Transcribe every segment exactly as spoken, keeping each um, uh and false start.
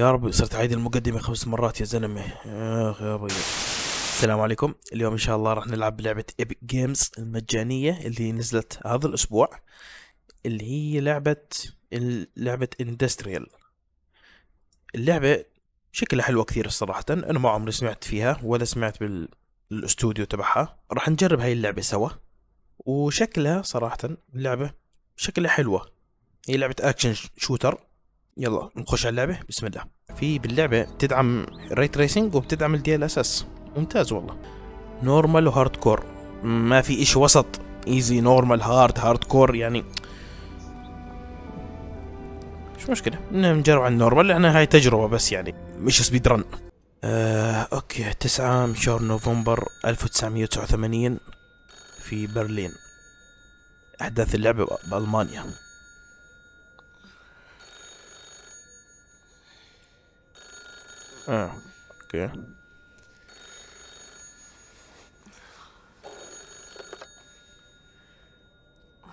يا رب صرت عيد المقدمة خمس مرات يا زلمة. اخ يا بيض. السلام عليكم. اليوم ان شاء الله راح نلعب لعبة ايبك جيمز المجانية اللي نزلت هذا الاسبوع، اللي هي لعبة لعبة اندستريال. اللعبة شكلها حلوة كثير الصراحة، انا ما عمري سمعت فيها ولا سمعت بالاستوديو تبعها. راح نجرب هاي اللعبة سوا، وشكلها صراحة اللعبة شكلها حلوة. هي لعبة اكشن شوتر. يلا نخش على اللعبة بسم الله. في باللعبة بتدعم الري تريسنج وبتدعم الدي ال اس اس. ممتاز والله. نورمال وهارد كور، ما في اشي وسط. ايزي، نورمال، هارد، هارد كور، يعني مش مشكلة نجرب على النورمال لأن هاي تجربة بس، يعني مش سبيد رن. آه، اوكي. تسعة من شهر نوفمبر ألف وتسعمية وتسعة وثمانين في برلين. احداث اللعبة بألمانيا. اه اوكي.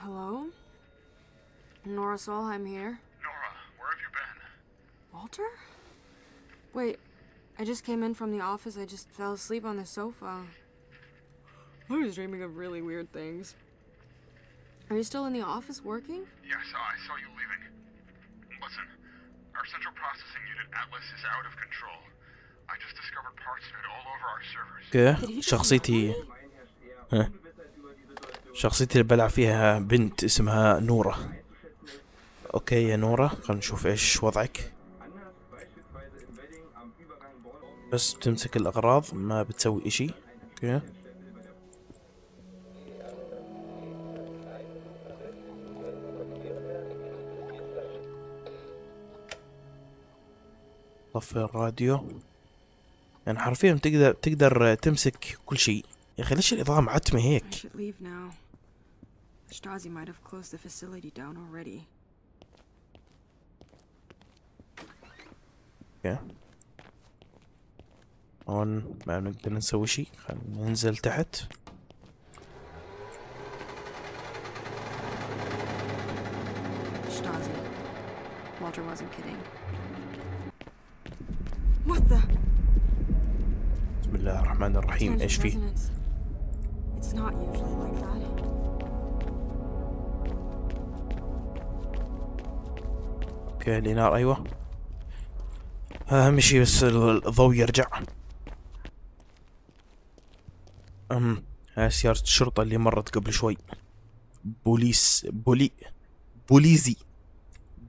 Hello? Nora Solheim here. Nora, where have you been? Walter? Wait, I just came in from the office. I just fell asleep on the sofa. I was dreaming of really weird things. Are you still in the office working? Yes, I saw you leaving. Listen. Our central processing unit Atlas is out of control. I just discovered parts of it all over our servers. شخصيتي شخصيتي اللي بلعب فيها بنت اسمها نورة. اوكي يا نورة، خلينا نشوف ايش وضعك. بس بتمسك الاغراض ما بتسوي اشي. اوكي. طفي الراديو. يعني حرفيا بتقدر بتقدر تمسك كل شيء. يا اخي ليش الاضاءة معتمة هيك؟ اوكي. هون ما بنقدر نسوي شيء، خلينا ننزل تحت. بسم الله الرحمن الرحيم. ايش فيه؟ اوكي لينار. ايوه اهم شيء بس الضوء يرجع. ام هاي سيارة الشرطة اللي مرت قبل شوي. بوليس بولي بوليزي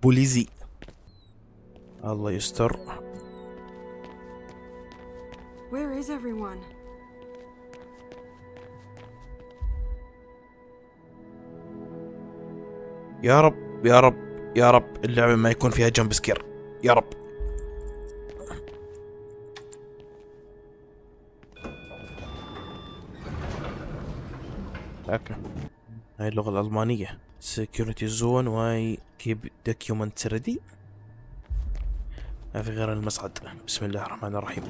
بوليزي الله يستر. Where is everyone? يا رب يا رب يا رب اللعبة ما يكون فيها جمب سكير يا رب. اوكي. هاي اللغة الألمانية. سكيورتي زون واي كيب دوكيومنت ريدي. ما في غير المصعد. بسم الله الرحمن الرحيم.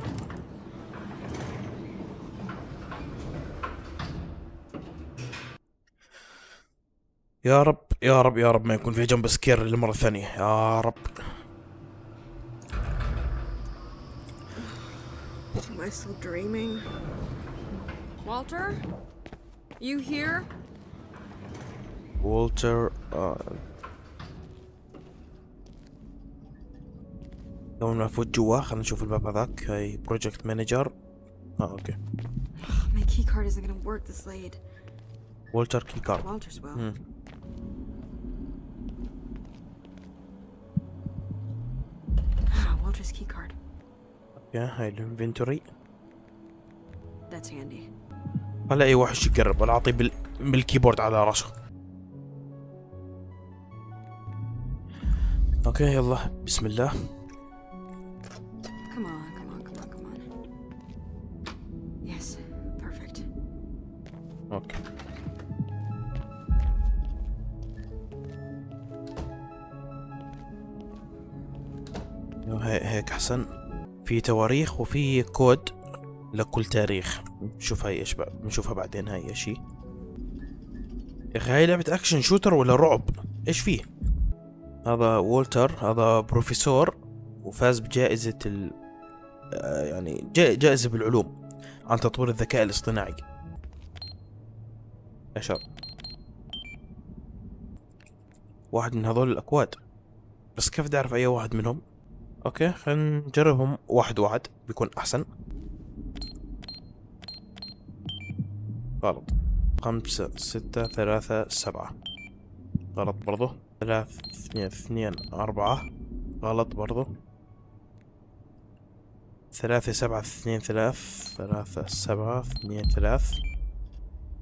يا رب يا رب يا رب ما يكون فيه جمب سكير للمرة الثانية يا رب. Am I still dreaming? Walter? You here? Walter uh... لو ما فوت جوا خلينا نشوف الباب هذاك. هاي بروجكت مانجر. اه اوكي. My key card isn't gonna work this late. Walter key card. Walter's well. Walter's key card. اوكي هاي الانفنتوري. That's handy. هلا اي وحش يقرب ولا اعطيه بال... بالكيبورد على راسه. اوكي يلا بسم الله. اوكي. هيك احسن. في تواريخ وفي كود لكل تاريخ. نشوف هاي ايش بقى، بنشوفها بعدين هاي شيء. يا اخي هاي لعبة اكشن شوتر ولا رعب؟ ايش فيه؟ هذا وولتر، هذا بروفيسور، وفاز بجائزة ال... يعني جائزة بالعلوم عن تطوير الذكاء الاصطناعي. عشر واحد من هذول الأكواد، بس كيف بدي أعرف أي واحد منهم؟ أوكي خلينا نجربهم واحد واحد بيكون أحسن. غلط. خمسة ستة ثلاثة سبعة غلط برضه. ثلاثة اثنين اثنين أربعة غلط برضه. ثلاثة سبعة اثنين ثلاث ثلاثة سبعة اثنين ثلاث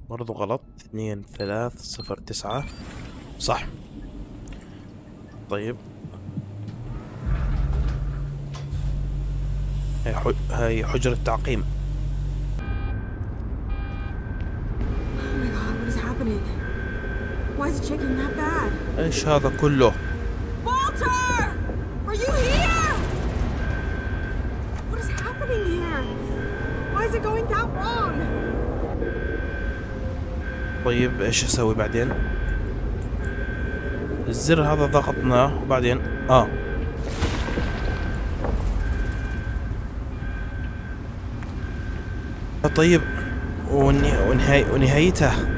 برضه غلط. اثنين ثلاث صفر تسعة صح. طيب هاي حجرة تعقيم. ايش هذا كله؟ Walter! Are you here? What is happening here? Why is it going that wrong? طيب ايش اسوي بعدين؟ الزر هذا ضغطناه وبعدين اه طيب ونهاي ونهايتها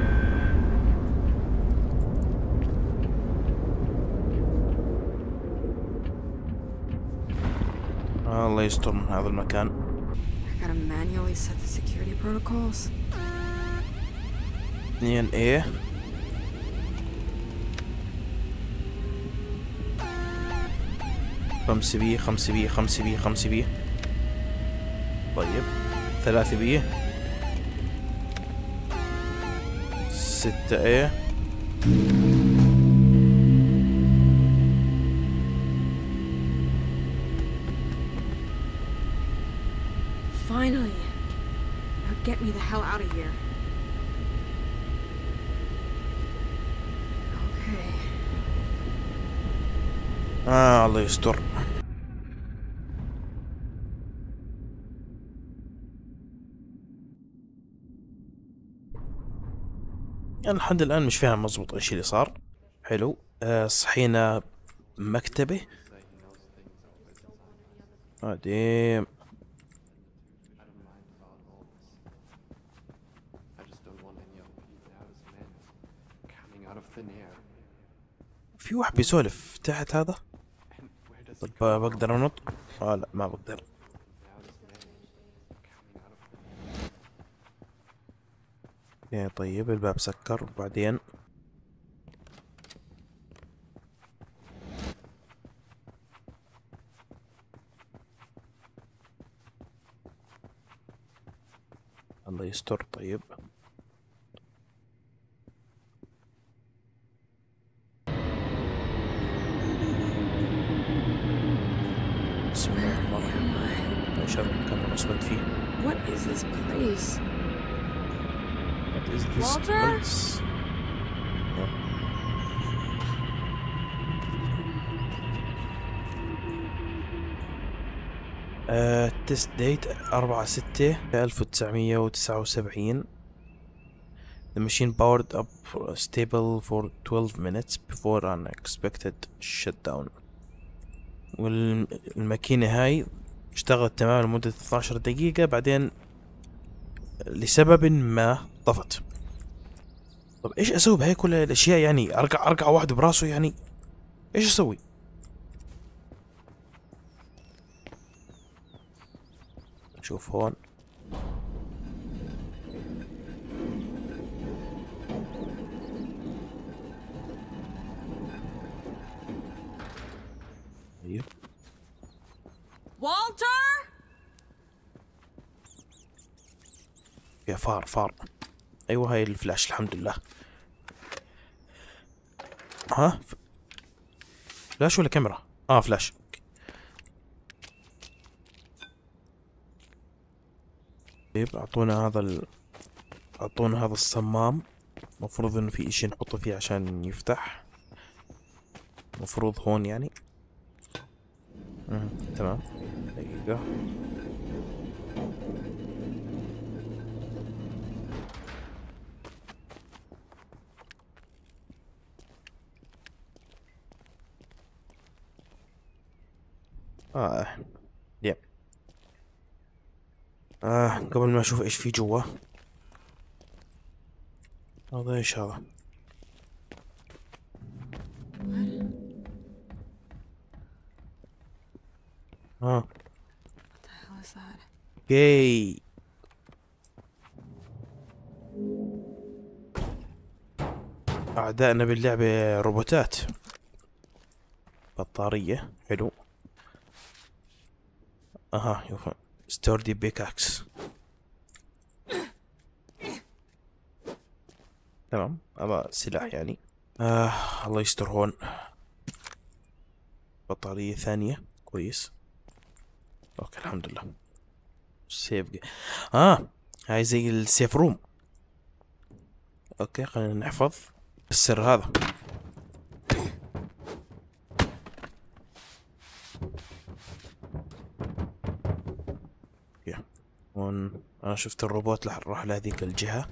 الله يستر من هذا المكان. اثنين ايه خمسة بي خمسة بي خمسة بي خمسة بي طيب ثلاثة بي ستة ايه Finally. Now get me the hell out of here. Okay. آه الله يستر. أنا لحد الآن مش فاهم مظبوط إيش اللي صار. حلو آه صحينا مكتبة. قديم. آه في واحد بيسولف تحت هذا. طب بقدر انط؟ اه لا ما بقدر. ايه طيب الباب سكر وبعدين الله يستر. طيب What is this place? What is this place? Uh, test date four six nineteen seventy-nine. The machine powered up stable for twelve minutes before an unexpected shutdown. والماكينة هاي اشتغلت تماما لمدة اثنتي عشرة دقيقة بعدين لسبب ما طفت. طب ايش اسوي بهاي كل الاشياء؟ يعني ارقع ارقع واحد براسه؟ يعني ايش اسوي؟ شوف هون Walter! يا فار فار. أيوة هاي الفلاش الحمد لله. ها؟ فلاش ولا كاميرا؟ آه فلاش. طيب أعطونا هذا ال أعطونا هذا الصمام. مفروض إنه في إشي نحطه فيه عشان يفتح. مفروض هون يعني. تمام دقيقة. اه يب. اه قبل ما اشوف ايش في جوا. هذا ايش هذا؟ اه اوكي. اعدائنا باللعبة روبوتات. بطارية، حلو. اها يوفا ستوردي بيكاكس. تمام، هذا سلاح يعني. آه الله يستر. هون بطارية ثانية، كويس. اوكي الحمد لله. سيف. اه هاي زي السيف روم. اوكي خلينا نحفظ السر هذا. اوكي هون انا شفت الروبوت راح لهذيك الجهة.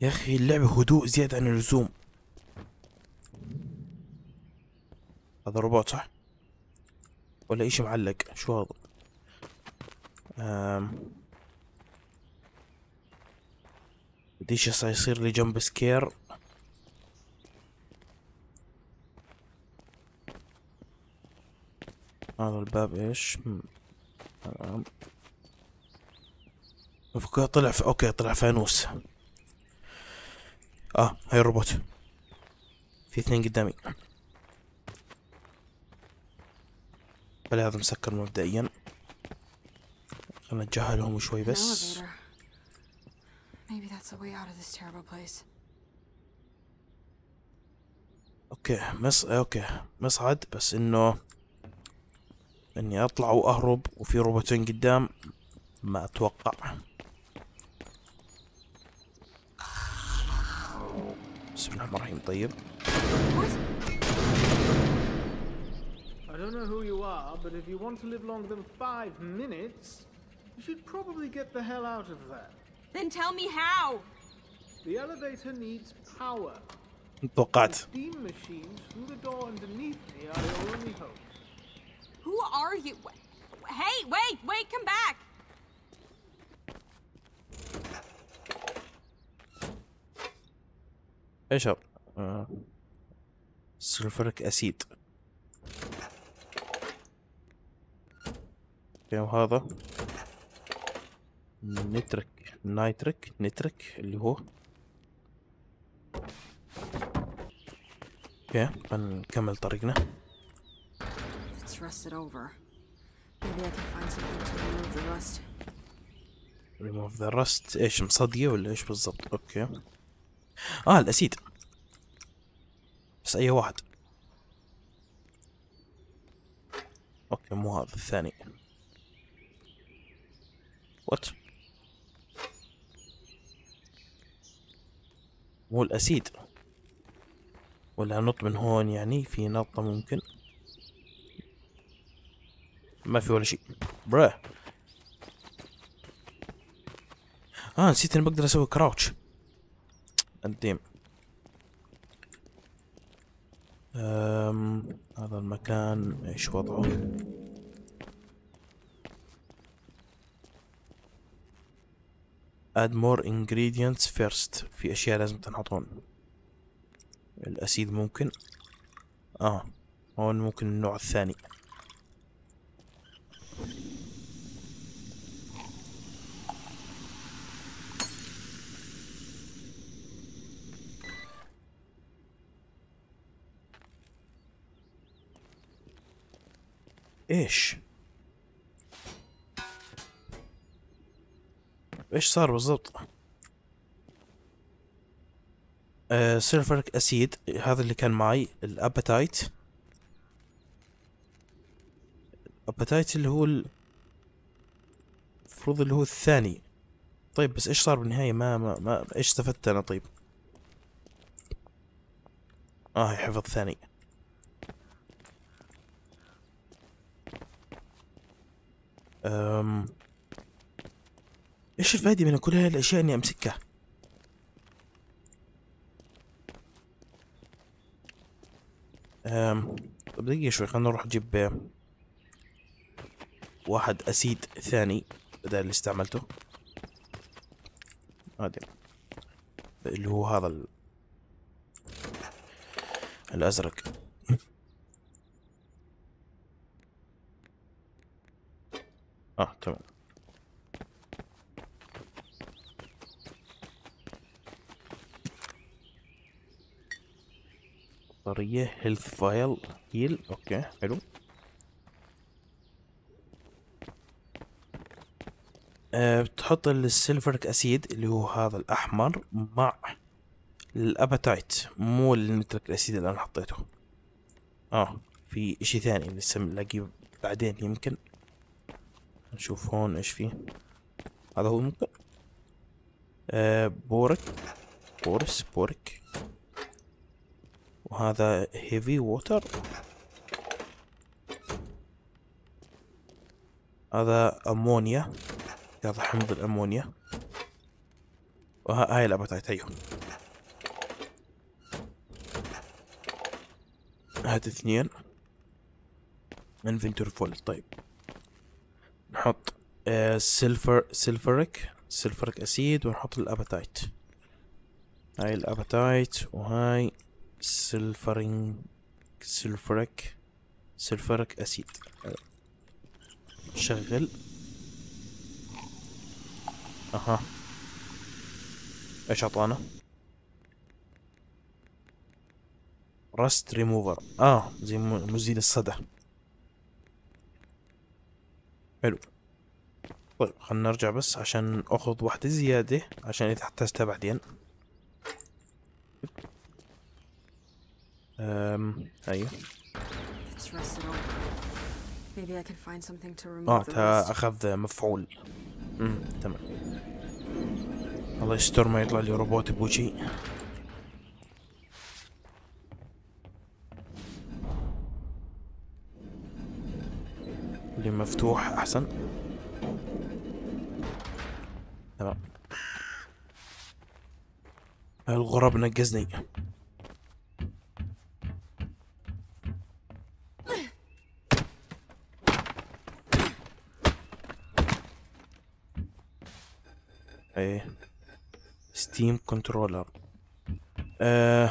يا اخي اللعبة هدوء زيادة عن اللزوم. هذا روبوت صح؟ ولا إشي معلق؟ شو هذا؟ أم... بديش يصير لي جمب سكير. هذا الباب ايش؟ تمام. طلع في... اوكي طلع فانوس. اه هاي الروبوت. في اثنين قدامي. خلي هذا مسكر مبدئيا. خلنا نتجاهلهم شوي بس. اوكي مص اوكي مصعد، بس انه اني اطلع واهرب وفي روبوتين قدام ما اتوقع. بسم الله الرحمن الرحيم. طيب I don't know who you are, but if you want to live longer than five minutes, you should probably get the hell out of there. Then tell me how. The elevator needs power. The steam machines through the door underneath me are your only hope. Who are you? Hey, wait, wait, come back. ايش هذا؟ آه. سلفوريك اسيد. وهذا نترك نايتريك نترك اللي هو اوكي. خلينا نكمل طريقنا. ريموف ذا راست. ايش مصدقه ولا ايش بالضبط؟ اوكي اه الاسيد، بس اي واحد. اوكي مو هذا الثاني. وات مو الاسيد ولا نط من هون يعني؟ في نطة ممكن. ما في ولا شيء برا. اه نسيت اني بقدر اسوي كراوتش. قديم. أم... هذا المكان ايش وضعه؟ add more ingredients first. في اشياء لازم تنحطون. الاسيد ممكن. اه هون ممكن النوع الثاني. ايش ايش صار بالضبط؟ آه سلفوريك اسيد هذا اللي كان معي. الاباتايت الاباتايت اللي هو المفروض اللي هو الثاني. طيب بس ايش صار بالنهاية؟ ما ما, ما ايش استفدت انا؟ طيب اه حفظ ثاني. أم... ايش الفائدة من كل هاي الاشياء اني امسكها؟ أم... طب دقيقة شوي، خلينا نروح نجيب واحد أسيد ثاني بدل اللي استعملته هذا اللي هو هذا ال... الأزرق. اه تمام. طرية هيلث فايل هيل، اوكي حلو. أه بتحط السيلفرك اسيد اللي هو هذا الاحمر مع الاباتايت، مو النترك الاسيد اللي انا حطيته. اه في اشي ثاني لسه بنلاقيه بعدين، يمكن نشوف هون ايش فيه. هذا هو ممكن آه بورك بورس بورك، وهذا هيفي ووتر، هذا امونيا، هذا حمض الامونيا، وهاي الاباتايت. هيهم هاد اثنين انفنتور فول. طيب نحط سيلفر سيلفريك سيلفريك اسيد، ونحط الاباتايت. هاي الاباتايت وهاي سيلفرين سيلفريك سيلفريك اسيد. شغل. اها ايش اعطانا؟ راست ريموفر، اه زي مزيل الصدى. حلو. طيب خلنا نرجع بس عشان اخذ واحدة زيادة عشان اذا احتاجتها بعدين. امم ايوه. اه تا اخذ مفعول. امم تمام. الله يستر ما يطلع لي روبوت بوجهي. اللي مفتوح احسن. تمام. الغراب نقزني. ايه ستيم كنترولر. آه.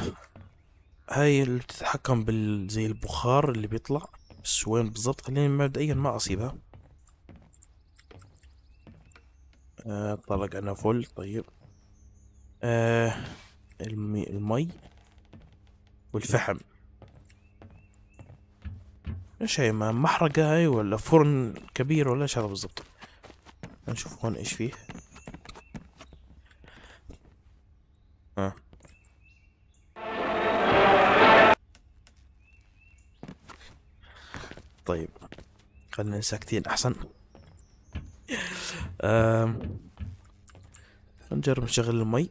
هاي اللي بتتحكم بال زي البخار اللي بيطلع، بس وين بالضبط؟ خليني مبدئيا ما اصيبها. آه طلق انا فل. طيب آه المي, المي والفحم. ايش هي، محرقة هاي ولا فرن كبير ولا ايش هذا بالضبط؟ نشوف هون ايش فيه. آه. طيب خلينا ساكتين احسن. امم نجرب نشغل المي.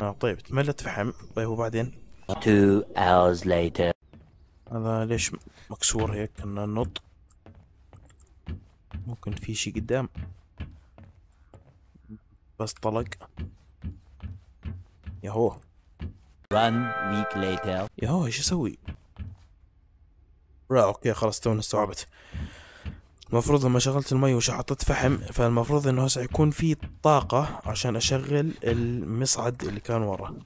اه طيب تملت فحم. طيب وبعدين هذا ليش مكسور هيك؟ كنا ننط. ممكن في شي قدام بس طلق. ياهو ياهو ايش اسوي؟ لا اوكي خلاص تونا استوعبت. المفروض لما شغلت المي وشحطت فحم، فالمفروض انه هسه يكون في طاقة عشان اشغل المصعد اللي كان ورا.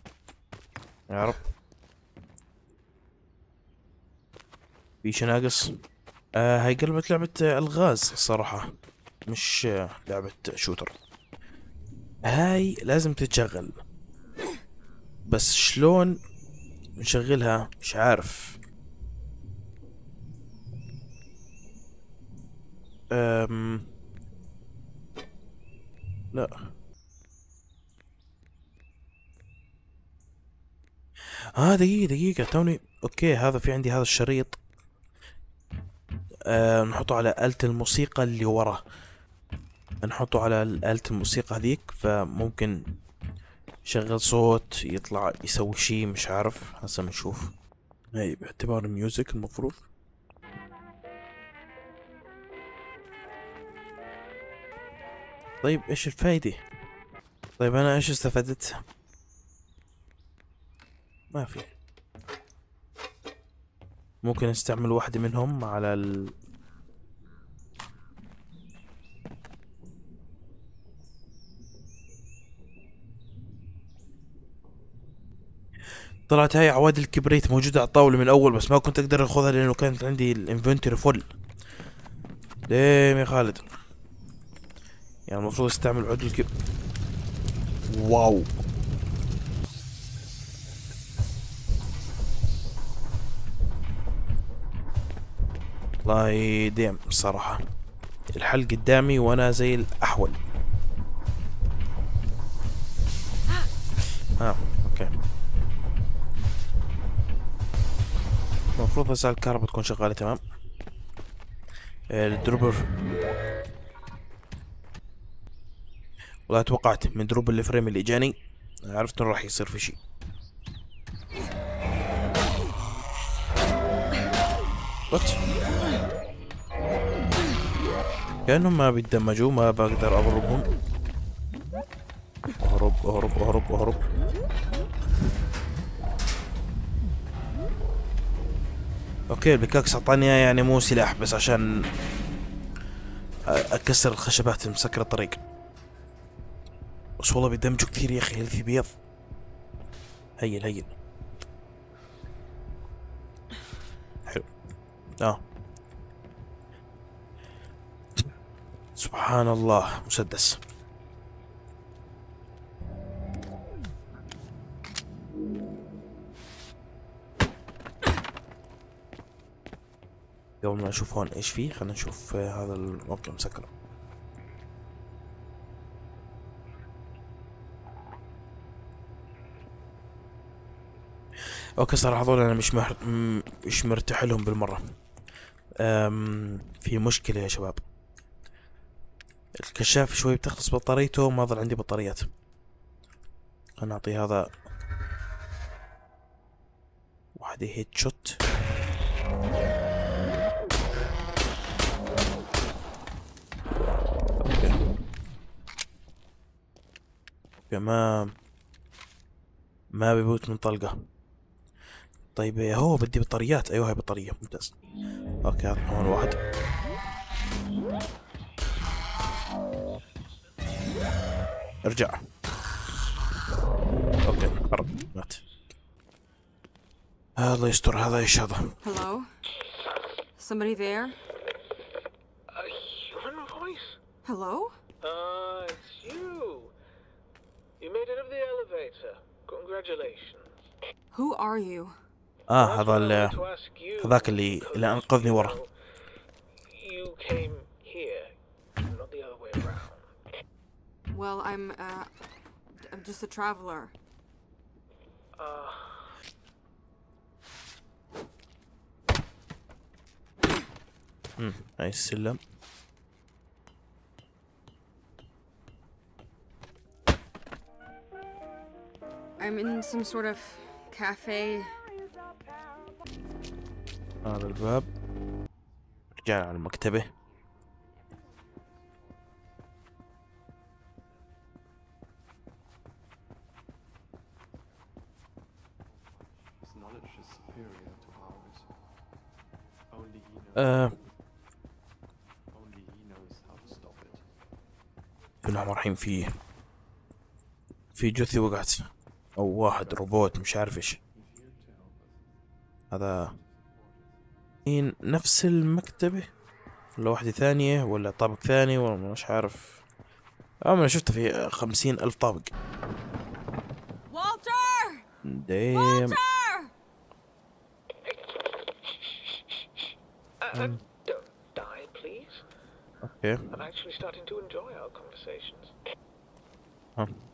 يا رب في شي ناقص. آه هاي قلبت لعبة الغاز الصراحة، مش لعبة شوتر. هاي لازم تتشغل، بس شلون نشغلها مش عارف. أم... لا اه دقيقة دقيقة توني. اوكي هذا في عندي هذا الشريط. أه نحطه على آلة الموسيقى اللي ورا، نحطه على آلة الموسيقى هذيك، فممكن يشغل صوت، يطلع يسوي شي مش عارف. هسه بنشوف. اي باعتبار ميوزك المفروض. طيب ايش الفايدة؟ طيب انا ايش استفدت؟ ما في. ممكن استعمل واحدة منهم على ال طلعت هاي عواد الكبريت موجودة على الطاولة من الأول، بس ما كنت أقدر أخذها لأنه كانت عندي الانفنتوري فل. ليه يا خالد؟ يعني المفروض استعمل عود الكب. واو. الله يديم بصراحة. الحل قدامي وأنا زي الأحول. آه أوكي. المفروض هسه الكهرباء تكون شغالة تمام. الدروبر والله توقعت من دروب الفريم اللي اجاني، عرفت انه راح يصير في شيء. وات كانهم ما بيتدمجوا، ما بقدر اضربهم. اهرب اهرب اهرب اهرب. اوكي البكاكس اعطاني اياه يعني مو سلاح بس عشان اكسر الخشبات المسكرة الطريق. بس والله بيدمجوا كثير يا اخي، هيلثي بيض. هيل هيل. حلو. اه. سبحان الله مسدس. قبل ما نشوف هون ايش فيه، خلينا نشوف هذا الموقع مسكر. اوكي صراحة هذول انا مش مح... مش مرتاح لهم بالمرة. أم... في مشكلة يا شباب، الكشاف شوي بتخلص بطاريته، ما ظل عندي بطاريات. خلينا نعطي هذا واحدة هيد شوت. ما ما بيبوت من طلقة. طيب يا هو بدي بطاريات. ايوه هاي بطارية ممتاز. اوكي هذا كمان واحد. ارجع. اوكي هرب مات. الله يستر. هذا ايش هذا؟ Hello? Somebody there? Uh, you're in my voice. Hello? Uh, it's you. You made it up the elevator. Congratulations. Who are you? Ah, هذا ال هذاك اللي اللي أنقذني ورا. You came here, not the other way around. Well, I'm uh, I'm just a traveler. Uh. Hmm. هاي السلم. I'm in some sort of cafe. هذا الباب. رجعنا على المكتبة. ااا بسم الله الرحمن الرحيم. في في جثة وقعت او واحد روبوت مش عارف ايش هذا. نفس المكتبة ولا واحدة ثانية ولا طابق ثاني ولا مش عارف. اه انا شفته في خمسين الف طابق. والتر دايم. اوكي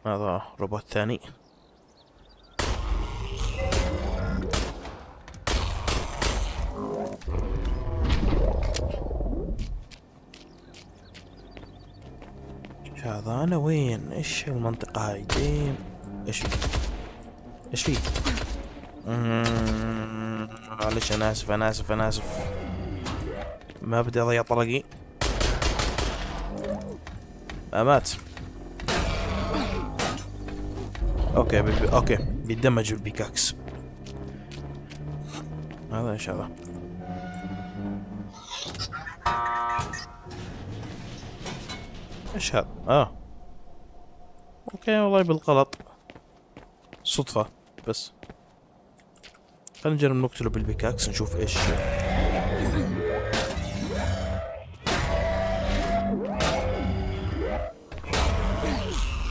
هذا روبوت ثاني. هذا انا وين؟ ايش المنطقة هاي؟ ايش في؟ ايش في؟ معلش انا اسف انا اسف انا اسف ما بدي اضيع طلقي. مات. اوكي بي... اوكي بيدمج بالبيكاكس هذا ان شاء الله. ايش هذا؟ اه اوكي والله بالغلط صدفة بس. خلينا نجرب نقتله بالبيكاكس نشوف ايش.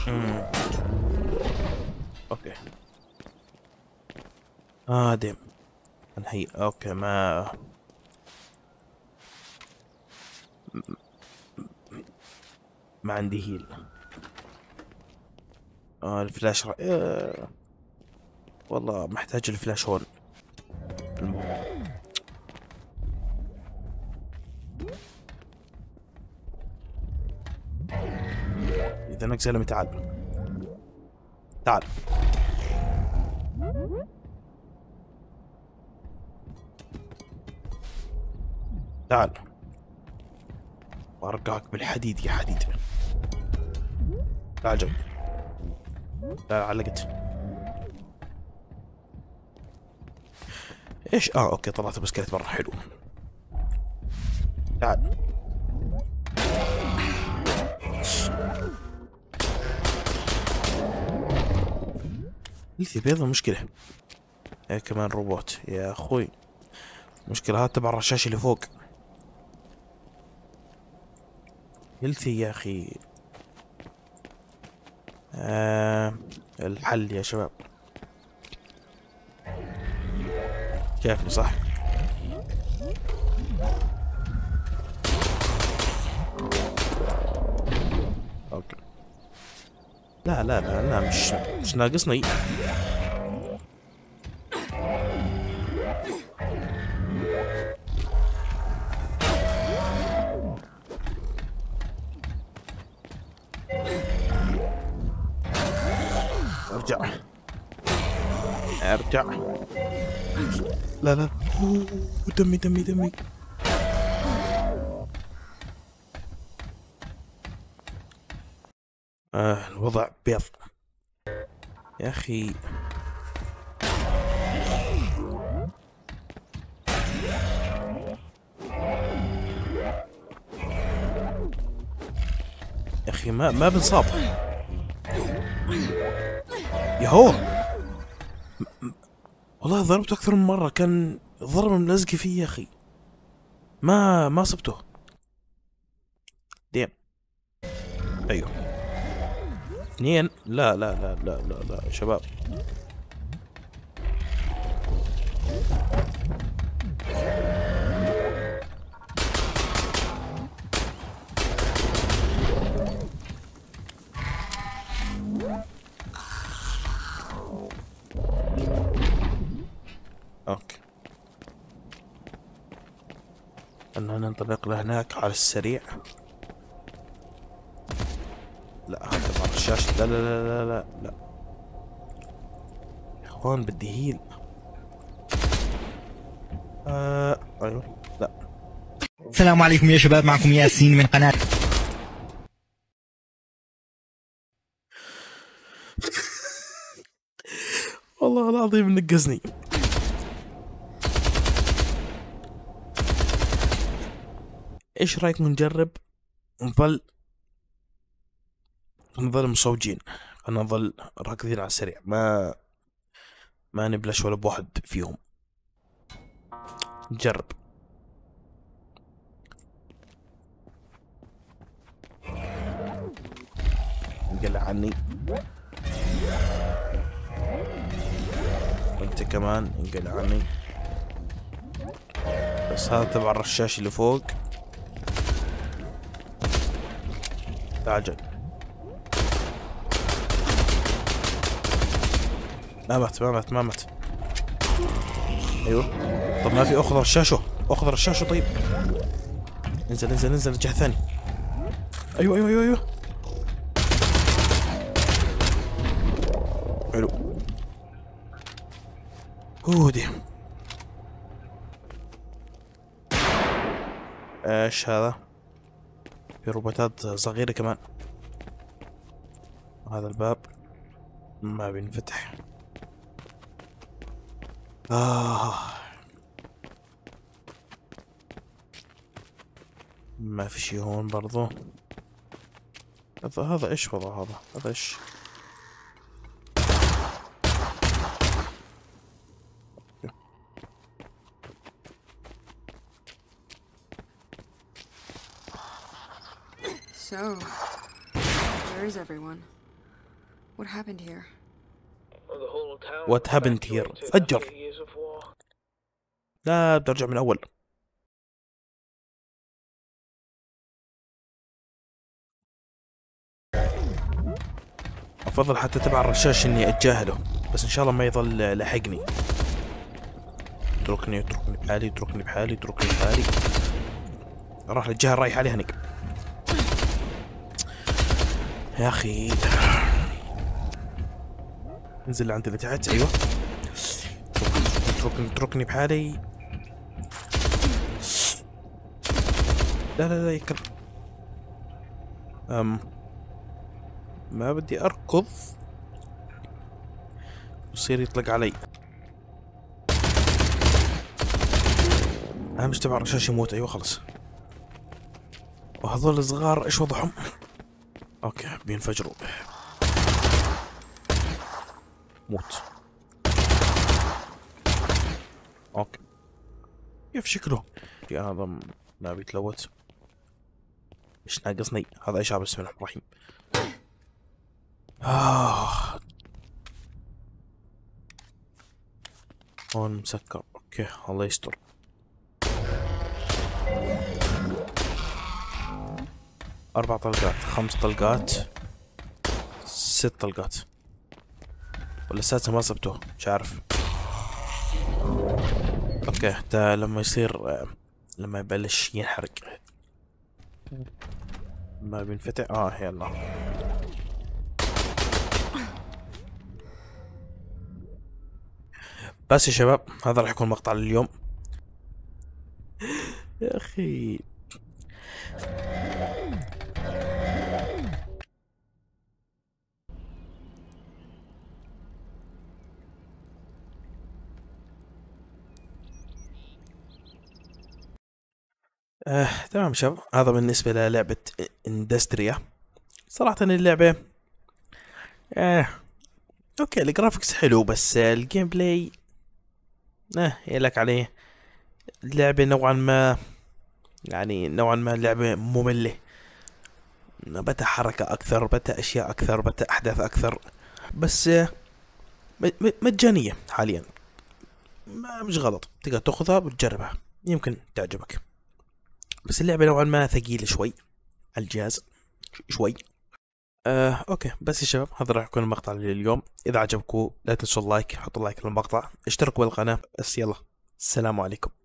مم. اوكي اه ديم انهي. اوكي ما ما عندي هيل. اه الفلاش ر... آه. والله محتاج الفلاش هون. اذا انك زلمه تعال تعال تعال وارقعك بالحديد يا حديد. تعال جنبي. تعال علقت. ايش اه اوكي طلعت بسكليت مره حلو. تعال ليثي بيضة مشكلة. هي كمان روبوت يا اخوي. مشكلة هذا تبع الرشاش اللي فوق. ليثي يا اخي. آه الحل يا شباب. شايفني صح؟ اوكي. لا لا لا لا مش مش ناقصني. ارجع ارجع. لا لا اوه دمي دمي دمي. آه الوضع بيض يا أخي. يا أخي ما ما بنصاب يا هو. والله ضربته أكثر من مرة كان ضربة ملزقة فيه يا أخي. ما ما صبته. ديم أيوه اثنين. لا لا لا لا لا لا شباب. اوكي خلنا ننطلق لهناك على السريع. لا هذا تبع الرشاش. لا لا لا لا لا يا اخوان بدي هيل. آه ايوه لا. السلام عليكم يا شباب معكم ياسين من قناة والله العظيم نقزني. ايش رايكم نجرب نظل نظل مصوجين. خلنا نظل راكضين على السريع ما ما نبلش ولا بواحد فيهم. نجرب. انقلع عني. وانت كمان انقلع عني. بس هذا تبع الرشاش اللي فوق. تعال جاي. ما مات ما مات ما مات. ايوه طب ما في. اخذ رشاشه اخذ رشاشه. طيب انزل انزل انزل الجهه الثانيه. ايوه ايوه ايوه ايوه حلو. اوه دي ايش هذا؟ في روبوتات صغيرة كمان. هذا الباب ما بينفتح. آه ما في شي هون برضو. هذا هذا ايش وضع هذا؟ هذا ايش؟ So, where is everyone? What happened here? What happened here? فجر. لا برجع من أول. أفضل حتى تبع الرشاش إني أتجاهله، بس إن شاء الله ما يظل لاحقني. اتركني اتركني بحالي اتركني بحالي اتركني بحالي. راح للجهة الرايحة عليها هنيك. يا أخي انزل لعند اللي تحت. أيوه اتركني اتركني بحالي. لا لا لا يكلم. أم ما بدي أركض ويصير يطلق علي. أهم شي تبع الرشاش يموت. أيوه خلص. وهذول الصغار إيش وضعهم؟ اوكي بينفجروا. موت. اوكي كيف شكله؟ يا هذا ما بيتلوت. ايش ناقصني؟ هذا ايش؟ بسم الله الرحمن الرحيم. آه. هون مسكر. اوكي الله يستر. أربع طلقات، خمس طلقات، ست طلقات، والسادسة ما صبته، مش عارف. اوكي حتى لما يصير لما يبلش ينحرق ما بينفتح. اه يلا بس يا شباب، هذا راح يكون مقطع لليوم. يا اخي آه، تمام شباب، هذا بالنسبة للعبة اندستريا. صراحة اللعبة آه، اوكي الجرافيكس حلو بس آه، الجيم بلاي اه يلك عليه. اللعبة نوعا ما يعني نوعا ما اللعبة مملة. بتا حركة اكثر، بتا اشياء اكثر، بتا احداث اكثر، بس آه، مجانية حاليا. ما مش غلط، تقدر تاخذها وتجربها يمكن تعجبك. بس اللعبة نوعا ما ثقيلة شوي على الجهاز شوي. آه، اوكي بس يا شباب، هذا راح يكون المقطع لليوم. اذا عجبكم لا تنسوا اللايك، حطوا لايك للمقطع، اشتركوا بالقناة. بس يلا السلام عليكم.